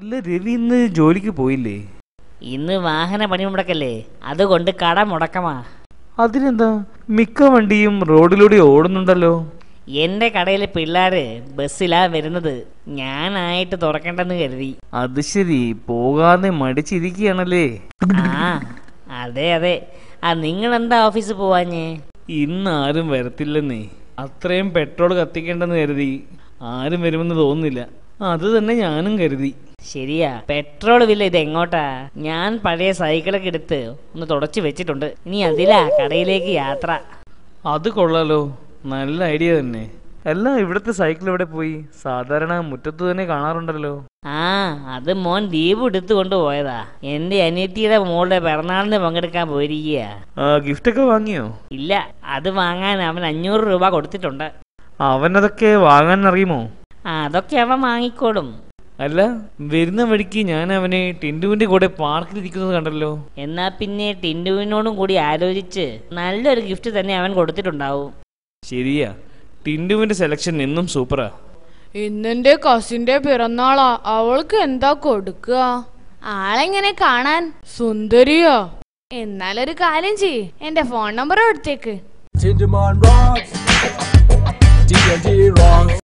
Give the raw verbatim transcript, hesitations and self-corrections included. Hello, Ravi, you didn't go to the job. You didn't go to the job. That's why you can't do the Yende Kadele Pillare, Basila Veranada, Yana to Toracantanavi. Adishiri, Poga, the Madichiriki and a lay. Ah, are they are they? And England the office of Poane. In Arim Vertilani. Athram petrol got taken and erdi. Arim Verman the Onilla. Other than Yan Gerdi. Sheria, petrol villa dengota. Yan Pade cycle a kiddu. The Torachi vetchet under Niadilla, Kadele Yatra. Ada Colalo. Nalla idea ne. Ella, if the cycle would pui, Sadarana Mutatu and a Ganarundalo. Ah, other mon debu did to Voida. In the Anitira Molda Bernal the Mangaka Voidia. A gift to Vangu. Illa, other Vangan have a new ruba got it under. Avanaka Vangan Rimo. Ah, the Kavamangi Kodum. Ella, Virna Vedikian Avenue, Tindu got a park in the Kundalo. Enna Pinate, Tindu no goody Adojiche. Nalder gifted than Avan got it under. Sheria, Tindu selection in them supra. In the Casinde Piranala, our Kenda Kodka. Alang and a canan, Sundaria. In Nalari Kalinji, and a phone number or ticket. Tindaman rocks, T N T rocks.